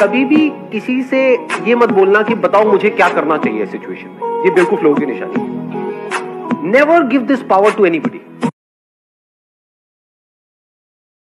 कभी भी किसी से ये मत बोलना कि बताओ मुझे क्या करना चाहिए सिचुएशन में, ये बेवकूफ लोगों की निशानी है। Never give this power to anybody.